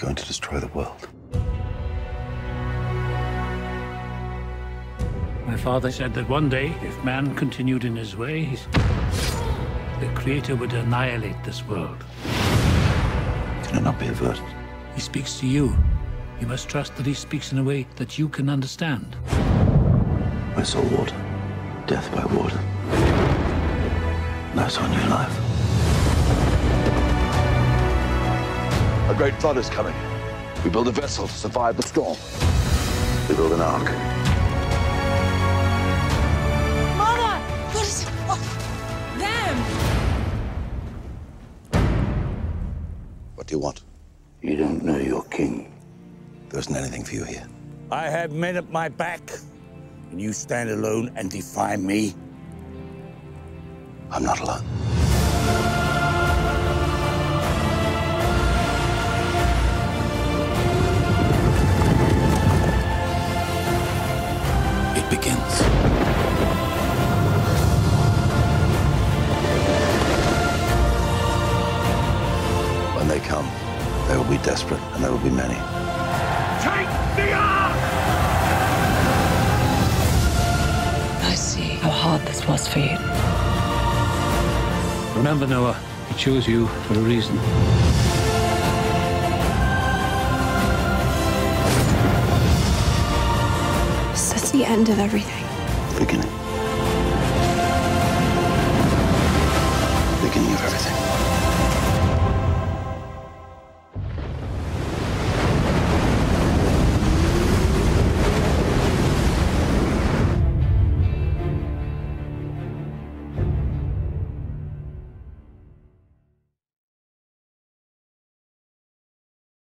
going to destroy the world. My father said that one day, if man continued in his ways, the Creator would annihilate this world. Can it not be averted? He speaks to you. You must trust that he speaks in a way that you can understand. I saw water. Death by water. Now I saw new life. A great flood is coming. We build a vessel to survive the storm. We build an ark. Mama! What is it? Oh, them! What do you want? You don't know your king. There isn't anything for you here. I have men at my back, and you stand alone and defy me? I'm not alone. It begins. When they come, they will be desperate, and there will be many. Take the ark! I see how hard this was for you. Remember, Noah, he chose you for a reason. Is this the end of everything? The beginning. The beginning of everything.